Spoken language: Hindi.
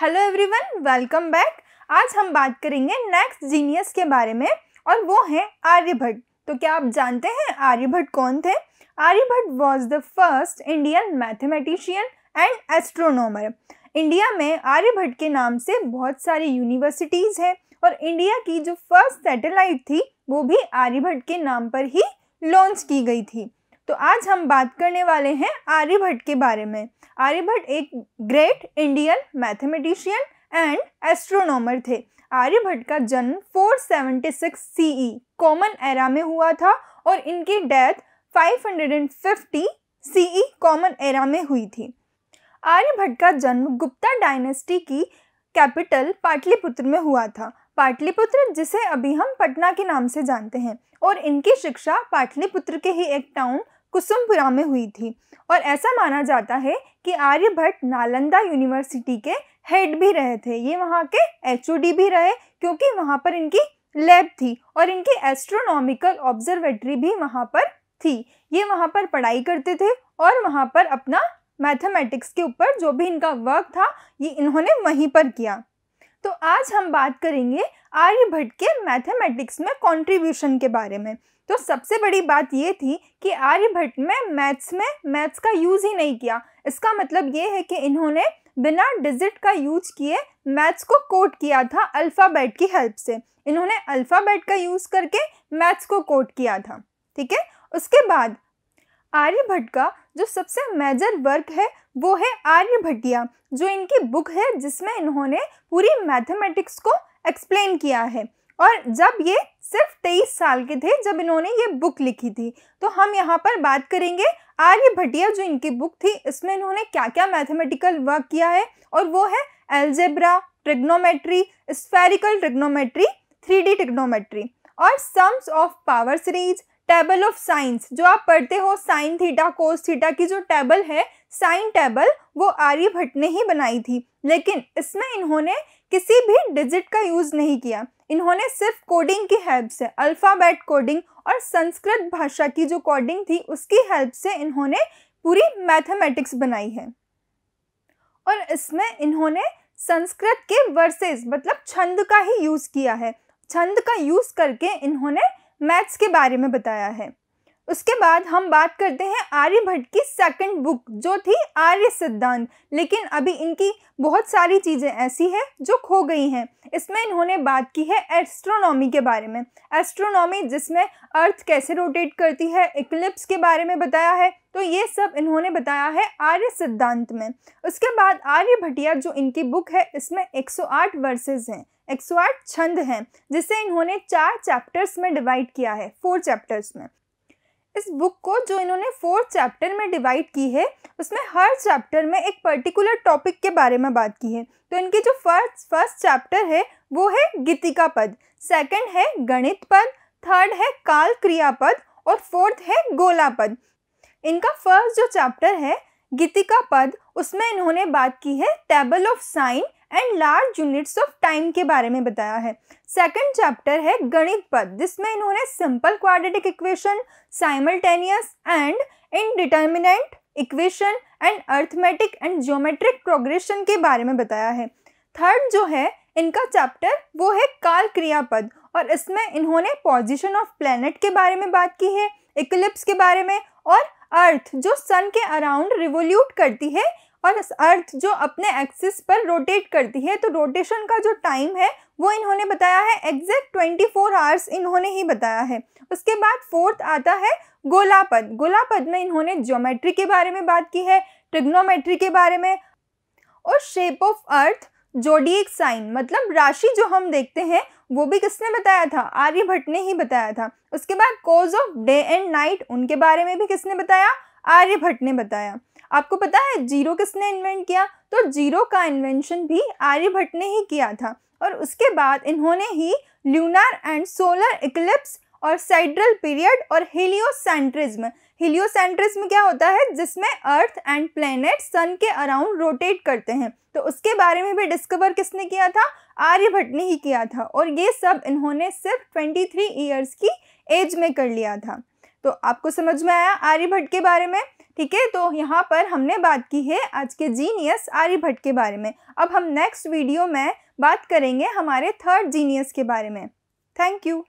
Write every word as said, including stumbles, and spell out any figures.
Hello everyone, welcome back. आज हम बात करेंगे नेक्स्ट जीनियस के बारे में और वो हैं आर्यभट्ट। तो क्या आप जानते हैं आर्यभट्ट कौन थे? Aryabhata was the first Indian mathematician and astronomer. India में आर्यभट्ट के नाम से बहुत सारी यूनिवर्सिटीज़ हैं और इंडिया की जो फर्स्ट सैटेलाइट थी वो भी आर्यभट्ट के नाम पर ही लॉन्च की गई थी। तो आज हम बात करने वाले हैं आर्यभट्ट के बारे में। आर्यभट्ट एक great Indian mathematician and astronomer थे। आर्यभट्ट का जन्म चार सौ छिहत्तर सीई कॉमन एरा में हुआ था और इनकी डेथ पाँच सौ पचास सीई कॉमन एरा में हुई थी। आर्यभट्ट का जन्म गुप्ता डायनेस्टी की कैपिटल पाटलिपुत्र में हुआ था। पाटलिपुत्र जिसे अभी हम पटना के नाम से जानते हैं, और इनकी शिक्षा पाटलिपुत्र के ही एक टाउन कुसुमपुरा में हुई थी। और ऐसा माना जाता है कि आर्यभट्ट नालंदा यूनिवर्सिटी के हेड भी रहे थे। ये वहाँ के एचओडी भी रहे क्योंकि वहाँ पर इनकी लैब थी और इनकी एस्ट्रोनॉमिकल ऑब्जर्वेटरी भी वहाँ पर थी। ये वहाँ पर पढ़ाई करते थे और वहाँ पर अपना मैथमेटिक्स के ऊपर जो भी इनका वर्क था ये इन्होंने वहीं पर किया। तो आज हम बात करेंगे आर्यभट्ट के मैथमेटिक्स में कंट्रीब्यूशन के बारे में। तो सबसे बड़ी बात ये थी कि आर्यभट्ट में मैथ्स में मैथ्स का यूज ही नहीं किया। इसका मतलब ये है कि इन्होंने बिना डिजिट का यूज किए मैथ्स को कोड किया था अल्फ़ाबेट की हेल्प से। इन्होंने अल्फ़ाबेट का यूज करके मैथ्स को कोड किया था, ठीक है। उसके बाद आर्यभट्ट का जो सबसे मेजर वर्क है वो है आर्यभट्टिया, जो इनकी बुक है जिसमें इन्होंने पूरी मैथमेटिक्स को एक्सप्लेन किया है। और जब ये सिर्फ तेईस साल के थे जब इन्होंने ये बुक लिखी थी। तो हम यहाँ पर बात करेंगे आर्यभट्टिया जो इनकी बुक थी इसमें इन्होंने क्या क्या मैथमेटिकल वर्क किया है, और वो है algebra, trigonometry, spherical trigonometry, three D trigonometry और sums of power series, table of science. जो आप पढ़ते हो साइन थीटा कोस थीटा की जो टेबल है साइन टेबल, वो आर्यभट्ट ने ही बनाई थी, लेकिन इसमें इन्होंने किसी भी डिजिट का यूज़ नहीं किया। इन्होंने सिर्फ कोडिंग की हेल्प से, अल्फ़ाबेट कोडिंग और संस्कृत भाषा की जो कोडिंग थी उसकी हेल्प से इन्होंने पूरी मैथमेटिक्स बनाई है। और इसमें इन्होंने संस्कृत के वर्सेस मतलब छंद का ही यूज़ किया है। छंद का यूज़ करके इन्होंने मैथ्स के बारे में बताया है। उसके बाद हम बात करते हैं आर्यभट्ट की सेकंड बुक जो थी आर्य सिद्धांत, लेकिन अभी इनकी बहुत सारी चीज़ें ऐसी हैं जो खो गई हैं। इसमें इन्होंने बात की है एस्ट्रोनॉमी के बारे में। एस्ट्रोनॉमी जिसमें अर्थ कैसे रोटेट करती है, इक्लिप्स के बारे में बताया है। तो ये सब इन्होंने बताया है आर्य सिद्धांत में। उसके बाद आर्यभट्टिया जो इनकी बुक है इसमें एक सौ आठ वर्सेज हैं, एक सौ आठ छंद हैं, जिसे इन्होंने चार चैप्टर्स में डिवाइड किया है, फोर चैप्टर्स में। इस बुक को जो इन्होंने फोर चैप्टर में डिवाइड की है उसमें हर चैप्टर में एक पर्टिकुलर टॉपिक के बारे में बात की है। तो इनकी जो फर्स्ट फर्स्ट चैप्टर है वो है गीतिका पद, सेकंड है गणित पद, थर्ड है काल क्रिया पद और फोर्थ है गोला पद। इनका फर्स्ट जो चैप्टर है गीतिका पद उसमें इन्होंने बात की है table of sine and large units of time के बारे में बताया है। सेकंड चैप्टर है गणित पद जिसमें इन्होंने simple quadratic equation, simultaneous and indeterminate equation and arithmetic and geometric progression के बारे में बताया है। थर्ड जो है इनका चैप्टर वो है काल क्रिया पद, और इसमें इन्होंने पोजीशन ऑफ प्लैनेट के बारे में बात की है, इक्लिप्स के बारे में और अर्थ जो सन के अराउंड रिवोल्यूट करती है और अर्थ जो अपने एक्सिस पर रोटेट करती है। तो रोटेशन का जो टाइम है वो इन्होंने बताया है, एग्जैक्ट चौबीस आवर्स इन्होंने ही बताया है। उसके बाद फोर्थ आता है गोलापद। गोलापद में इन्होंने ज्योमेट्री के बारे में बात की है, ट्रिग्नोमेट्री के बारे में और shape of earth, zodiac sign मतलब राशि जो हम देखते हैं वो भी किसने बताया था? आर्यभट्ट ने ही बताया था। उसके बाद cause of day and night, उनके बारे में भी किसने बताया? आर्यभट्ट ने बताया। आपको पता है जीरो किसने इन्वेंट किया? तो जीरो का इन्वेंशन भी आर्यभट्ट ने ही किया था। और उसके बाद इन्होंने ही ल्यूनार एंड सोलर इक्लिप्स और साइड्रल पीरियड और हेलियोसेंट्रिज्म। हेलियोसेंट्रिज्म क्या होता है? जिसमें अर्थ एंड प्लैनेट सन के अराउंड रोटेट करते हैं। तो उसके बारे में भी डिस्कवर किसने किया था? आर्यभट्ट ने ही किया था। और ये सब इन्होंने सिर्फ तेईस ईयर्स की एज में कर लिया था। तो आपको समझ में आया आर्यभट्ट के बारे में। ठीक है। तो यहाँ पर हमने बात की है आज के जीनियस आर्यभट्ट के बारे में। अब हम नेक्स्ट वीडियो में बात करेंगे हमारे थर्ड जीनियस के बारे में। Thank you.